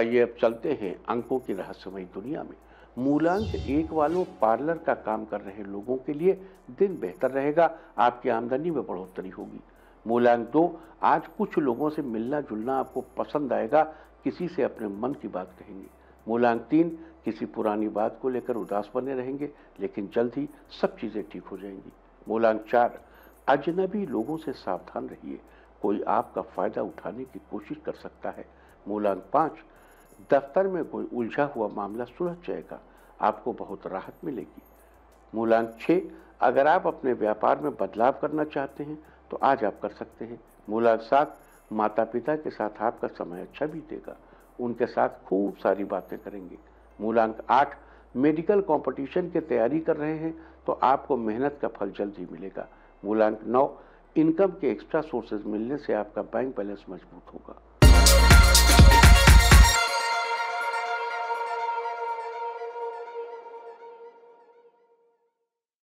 आइए अब चलते हैं अंकों की रहस्यमयी दुनिया में। मूलांक एक वालों, पार्लर का काम कर रहे लोगों के लिए दिन बेहतर रहेगा, आपकी आमदनी में बढ़ोतरी होगी। मूलांक दो, आज कुछ लोगों से मिलना जुलना आपको पसंद आएगा, किसी से अपने मन की बात कहेंगे। मूलांक तीन, किसी पुरानी बात को लेकर उदास बने रहेंगे, लेकिन जल्द ही सब चीज़ें ठीक हो जाएंगी। मूलांक चार, अजनबी लोगों से सावधान रहिए, कोई आपका फायदा उठाने की कोशिश कर सकता है। मूलांक पाँच, दफ्तर में कोई उलझा हुआ मामला सुलझ जाएगा, आपको बहुत राहत मिलेगी। मूलांक छः, अगर आप अपने व्यापार में बदलाव करना चाहते हैं तो आज आप कर सकते हैं। मूलांक सात, माता पिता के साथ आपका समय अच्छा बीतेगा, उनके साथ खूब सारी बातें करेंगे। मूलांक आठ, मेडिकल कंपटीशन की तैयारी कर रहे हैं तो आपको मेहनत का फल जल्द ही मिलेगा। मूलांक नौ, इनकम के एक्स्ट्रा सोर्सेज मिलने से आपका बैंक बैलेंस मजबूत होगा।